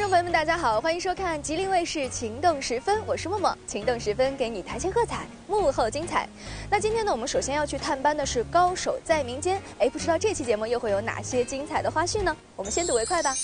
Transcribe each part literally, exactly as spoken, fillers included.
众朋友们，大家好，欢迎收看吉林卫视《情动十分》，我是默默。情动十分，给你台前喝彩，幕后精彩。那今天呢，我们首先要去探班的是《高手在民间》。哎，不知道这期节目又会有哪些精彩的花絮呢？我们先睹为快吧。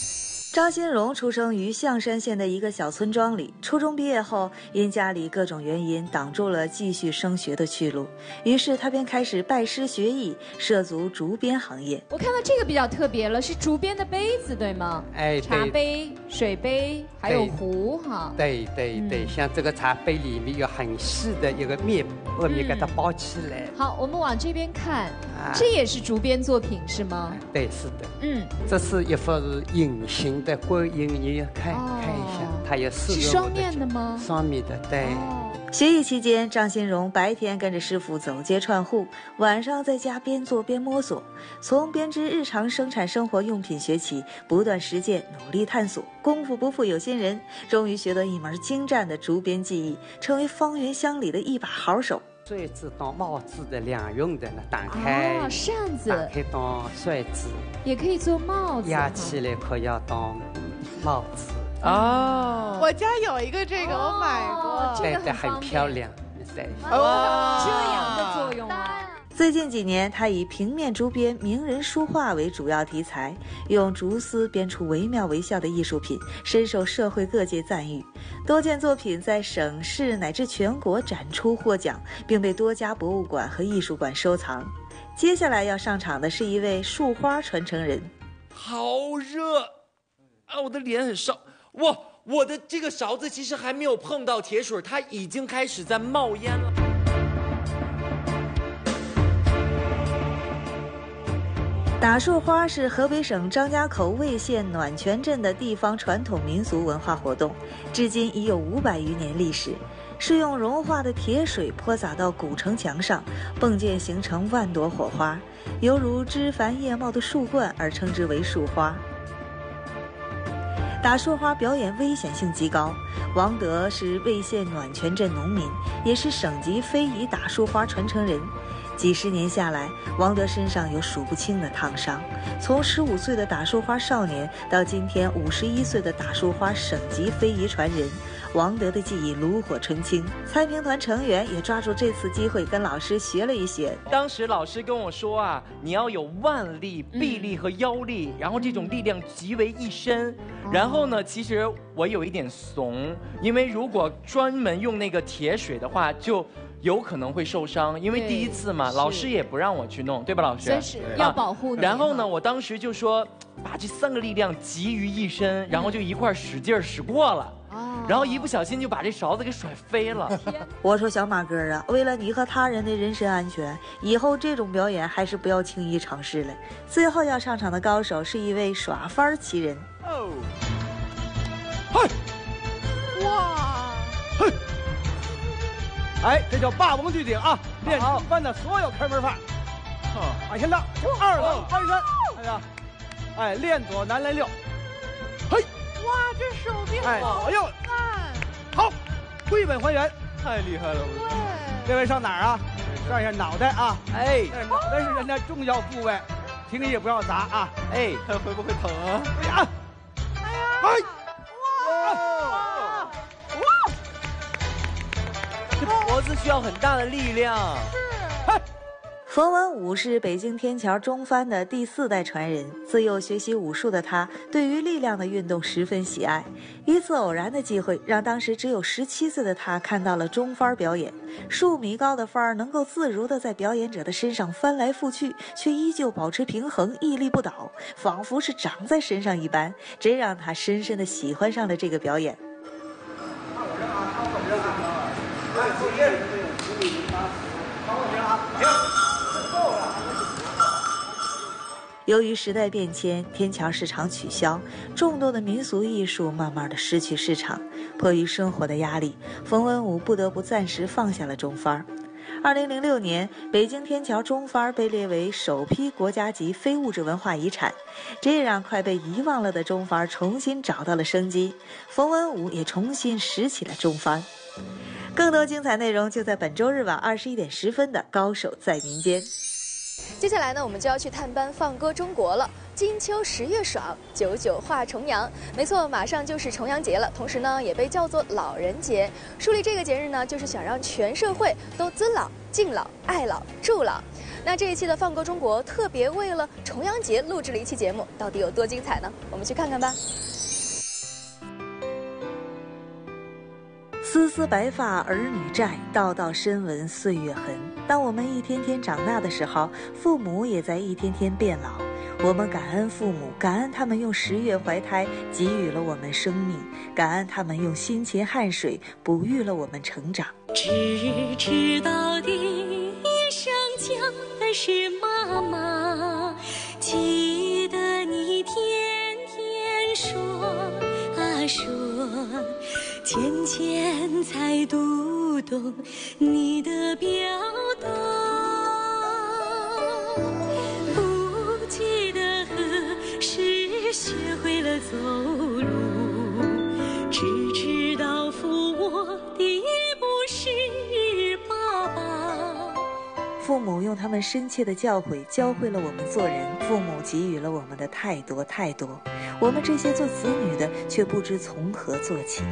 张新荣出生于象山县的一个小村庄里，初中毕业后，因家里各种原因挡住了继续升学的去路，于是他便开始拜师学艺，涉足竹编行业。我看到这个比较特别了，是竹编的杯子，对吗？哎，茶杯、水杯，还有壶哈。对对对，像这个茶杯里面有很细的一个面，外面给它包起来。好，我们往这边看，这也是竹编作品是吗？对，是的。嗯，这是一幅隐形。 在观音，你看看一下，它有四个。是双面的吗？双面的，对。学艺期间，张新荣白天跟着师傅走街串户，晚上在家边做边摸索，从编织日常生产生活用品学起，不断实践，努力探索。功夫不负有心人，终于学得一门精湛的竹编技艺，成为方圆乡里的一把好手。 穗子当帽子的两用的呢，打开哦，扇子，打开当穗子，也可以做帽子，压起来可要当帽子哦。我家有一个这个，我买过，戴的很漂亮，对哦，这样的作用啊。最近几年，他以平面竹编名人书画为主要题材，用竹丝编出惟妙惟肖的艺术品，深受社会各界赞誉。 多件作品在省市乃至全国展出获奖，并被多家博物馆和艺术馆收藏。接下来要上场的是一位束花传承人。好热啊！我的脸很烧。哇，我的这个勺子其实还没有碰到铁水，它已经开始在冒烟了。打束花是河北省张家口魏县暖泉镇的地方传统民俗文化活动，至今已有五百余年历史。是用融化的铁水泼洒到古城墙上，迸溅形成万朵火花，犹如枝繁叶茂的树冠，而称之为束花。打束花表演危险性极高。王德是魏县暖泉镇农民，也是省级非遗打束花传承人。 几十年下来，王德身上有数不清的烫伤，从十五岁的打束花少年到今天五十一岁的打束花省级非遗传人，王德的技艺炉火纯青。参评团成员也抓住这次机会跟老师学了一学。当时老师跟我说啊，你要有腕力、臂力和腰力，然后这种力量集为一身。然后呢，其实我有一点怂，因为如果专门用那个铁水的话，就 有可能会受伤，因为第一次嘛，老师也不让我去弄，对吧，老师？真是要保护你。然后呢，我当时就说，把这三个力量集于一身，然后就一块使劲使过了，然后一不小心就把这勺子给甩飞了。我说小马哥啊，为了你和他人的人身安全，以后这种表演还是不要轻易尝试了。最后要上场的高手是一位耍幡奇人。哦，嘿，哇，嘿。 哎，这叫霸王巨鼎啊！练好翻的所有开门法，往前倒，二郎翻身，哎呀，哎，练左南来六，嘿，哇，这手臂好右，好，归本还原，太厉害了！这位上哪儿啊？上一下脑袋啊！哎，脑袋是人家重要部位，请你也不要砸啊！哎，会不会疼啊？哎呀，哎呀，哇！ 脖子需要很大的力量。冯文武是北京天桥中翻的第四代传人，自幼学习武术的他，对于力量的运动十分喜爱。一次偶然的机会，让当时只有十七岁的他看到了中翻表演。数米高的翻能够自如地在表演者的身上翻来覆去，却依旧保持平衡，屹立不倒，仿佛是长在身上一般。这让他深深地喜欢上了这个表演。 由于时代变迁，天桥市场取消，众多的民俗艺术慢慢的失去市场。迫于生活的压力，冯文武不得不暂时放下了中幡。二零零六年，北京天桥中幡被列为首批国家级非物质文化遗产，这让快被遗忘了的中幡重新找到了生机。冯文武也重新拾起了中幡。 更多精彩内容就在本周日晚二十一点十分的《高手在民间》。接下来呢，我们就要去探班《放歌中国》了。金秋十月爽，九九话重阳。没错，马上就是重阳节了，同时呢也被叫做老人节。树立这个节日呢，就是想让全社会都尊老、敬老、爱老、助老。那这一期的《放过中国》特别为了重阳节录制了一期节目，到底有多精彩呢？我们去看看吧。 丝丝白发儿女债，道道深纹岁月痕。当我们一天天长大的时候，父母也在一天天变老。我们感恩父母，感恩他们用十月怀胎给予了我们生命，感恩他们用辛勤汗水哺育了我们成长。只知道的一声讲的是妈妈，记得你天天说啊说。 浅浅才读懂你的表达，不记得何时学会了走路，只知道扶我的不是爸爸。父母用他们深切的教诲教会了我们做人，父母给予了我们的太多太多，我们这些做子女的却不知从何做起。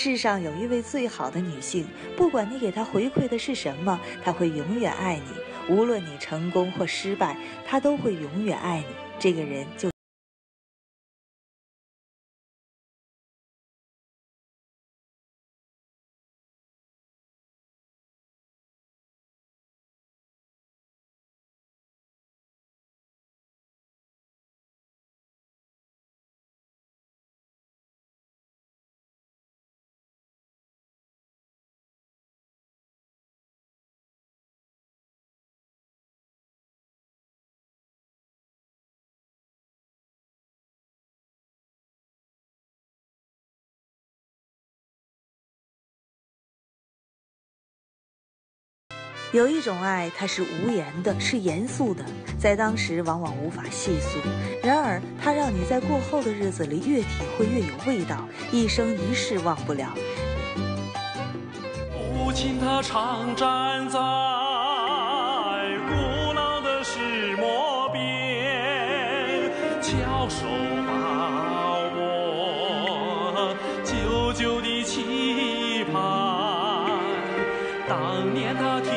世上有一位最好的女性，不管你给她回馈的是什么，她会永远爱你。无论你成功或失败，她都会永远爱你。这个人就。有一种爱，它是无言的，是严肃的，在当时往往无法细诉。然而，它让你在过后的日子里越体会越有味道，一生一世忘不了。母亲她常站在古老的石磨边，翘首把我久久的期盼。当年她听。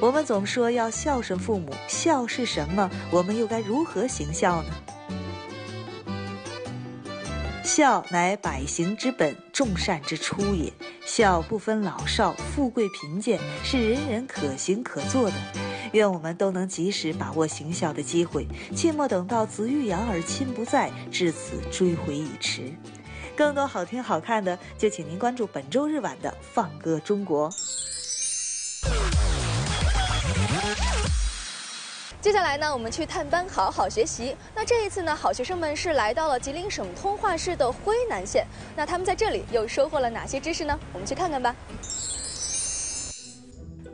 我们总说要孝顺父母，孝是什么？我们又该如何行孝呢？孝乃百行之本，众善之初也。孝不分老少、富贵贫贱，是人人可行可做的。愿我们都能及时把握行孝的机会，切莫等到子欲养而亲不在，至此追悔已迟。更多好听好看的，就请您关注本周日晚的《放歌中国》。 接下来呢，我们去探班好好学习。那这一次呢，好学生们是来到了吉林省通化市的辉南县。那他们在这里又收获了哪些知识呢？我们去看看吧。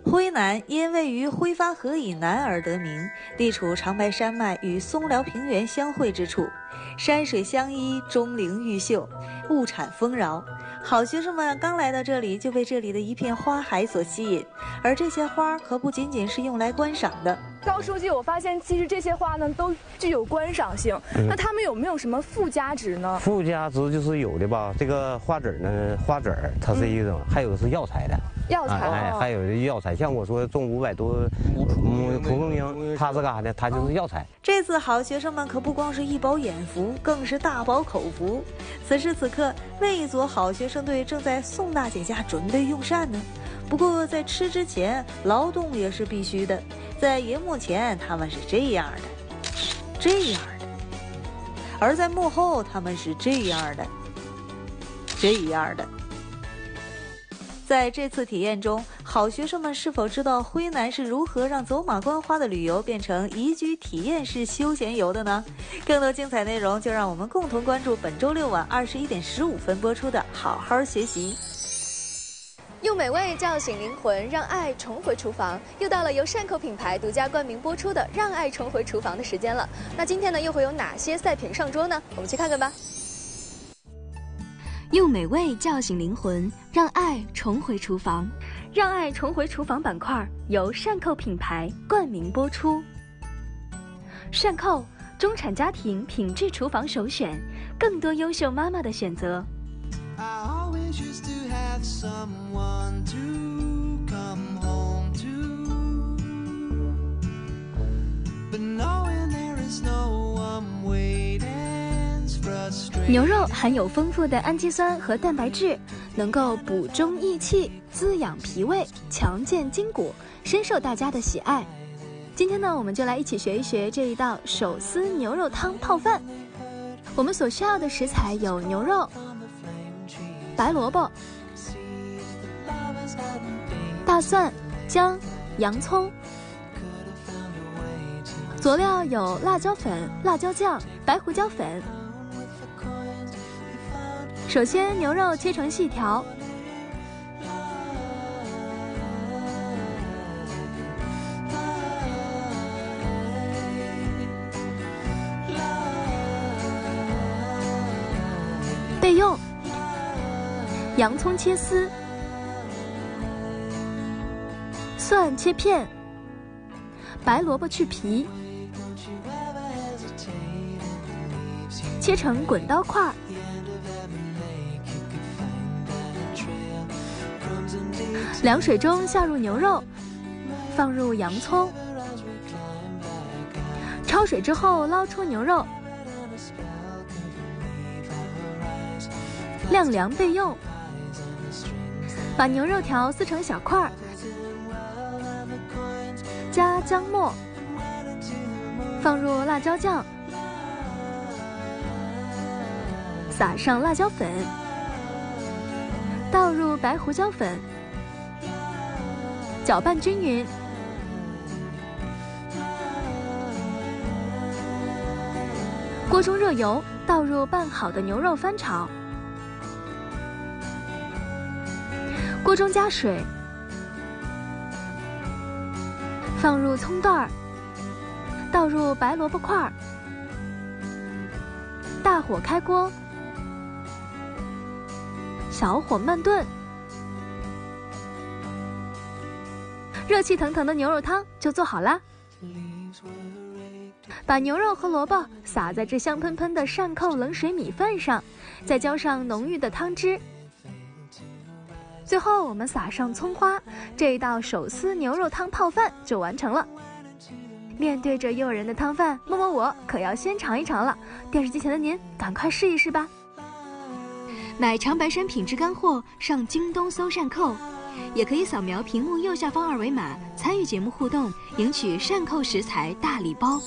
辉南因位于辉发河以南而得名，地处长白山脉与松辽平原相会之处，山水相依，钟灵毓秀，物产丰饶。好学生们刚来到这里就被这里的一片花海所吸引，而这些花可不仅仅是用来观赏的。高书记，我发现其实这些花呢都具有观赏性，嗯、那它们有没有什么附加值呢？附加值就是有的吧，这个花籽呢，花籽它是一种，嗯、还有是药材的，药材，哎，还有的药材，像我说种五百多，嗯，蒲公英，它是干啥的？它就是药材。这次好学生们可不光是一饱眼福，更是大饱口福。此时此刻，魏佐好学生队正在宋大姐家准备用膳呢。不过在吃之前，劳动也是必须的。 在荧幕前，他们是这样的，这样的；而在幕后，他们是这样的，这样的。在这次体验中，好学生们是否知道辉南是如何让走马观花的旅游变成宜居体验式休闲游的呢？更多精彩内容，就让我们共同关注本周六晚二十一点十五分播出的《好好学习》。 用美味叫醒灵魂，让爱重回厨房。又到了由善口品牌独家冠名播出的《让爱重回厨房》的时间了。那今天呢，又会有哪些菜品上桌呢？我们去看看吧。用美味叫醒灵魂，让爱重回厨房。让爱重回厨房板块由善口品牌冠名播出。善口，中产家庭品质厨房首选，更多优秀妈妈的选择。 I always used to have someone to come home to, but knowing there is no one waiting's frustrating. 牛肉含有丰富的氨基酸和蛋白质，能够补中益气、滋养脾胃、强健筋骨，深受大家的喜爱。今天呢，我们就来一起学一学这一道手撕牛肉汤泡饭。我们所需要的食材有牛肉。 白萝卜、大蒜、姜、洋葱，佐料有辣椒粉、辣椒酱、白胡椒粉。首先，牛肉切成细条，备用。 洋葱切丝，蒜切片，白萝卜去皮，切成滚刀块，凉水中下入牛肉，放入洋葱，焯水之后捞出牛肉，晾凉备用。 把牛肉条撕成小块，加姜末，放入辣椒酱，撒上辣椒粉，倒入白胡椒粉，搅拌均匀。锅中热油，倒入拌好的牛肉翻炒。 锅中加水，放入葱段儿，倒入白萝卜块儿，大火开锅，小火慢炖，热气腾腾的牛肉汤就做好啦。把牛肉和萝卜撒在这香喷喷的扇扣冷水米饭上，再浇上浓郁的汤汁。 最后，我们撒上葱花，这一道手撕牛肉汤泡饭就完成了。面对着诱人的汤饭，摸摸我可要先尝一尝了。电视机前的您，赶快试一试吧！买长白山品质干货，上京东搜善扣，也可以扫描屏幕右下方二维码参与节目互动，赢取善扣食材大礼包。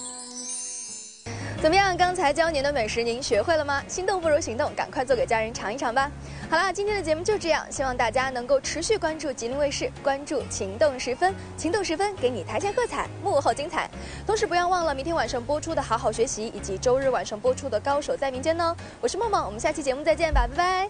怎么样？刚才教您的美食，您学会了吗？心动不如行动，赶快做给家人尝一尝吧！ 好啦，今天的节目就这样，希望大家能够持续关注吉林卫视，关注情动十分《情动十分》，《情动十分》给你台前喝彩，幕后精彩。同时不要忘了明天晚上播出的《好好学习》，以及周日晚上播出的《高手在民间》呢。我是梦梦，我们下期节目再见吧，拜拜。